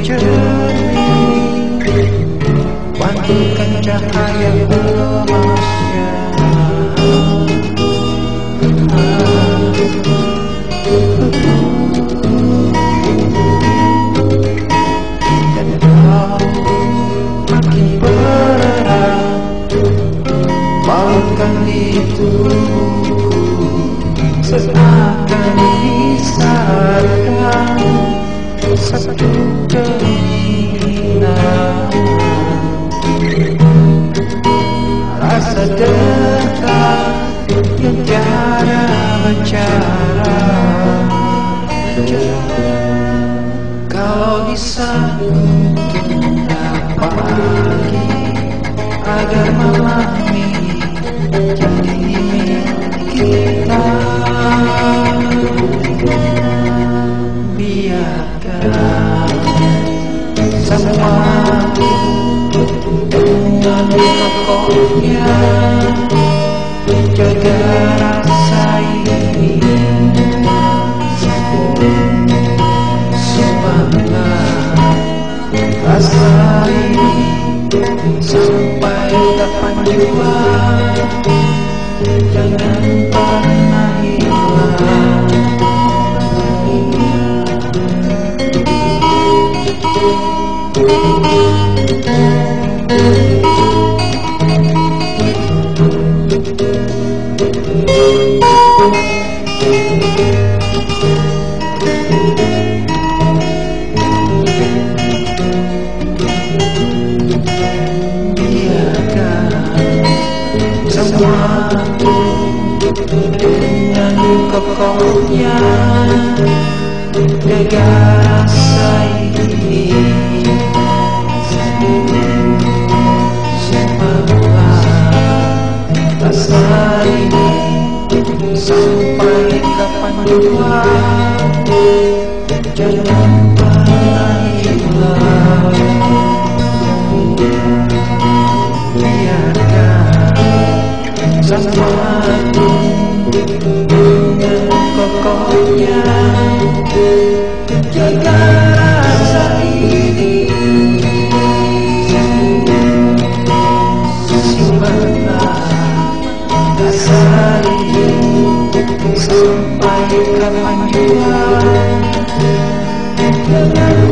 journey, wantikan cahaya manusia. Dan kau makin berang, maukan itu seakan disarkan satu keinginan, rasa dekat yang tiada bicara. Kalau bisa pagi agar malam ini jadi kita, biarkan semua dengan pokoknya, jaga rasa ini semangat, rasa ini sampai depan jiwa, jangan pernah hilang. Dengan kokohnya negara saya ini, semangat rasa ini sampai kapan jua, jangan pernah hilang. Biarkan semangat dengan kokohnya, jaga rasa ini, simpanlah rasa ini sampai kapan jua.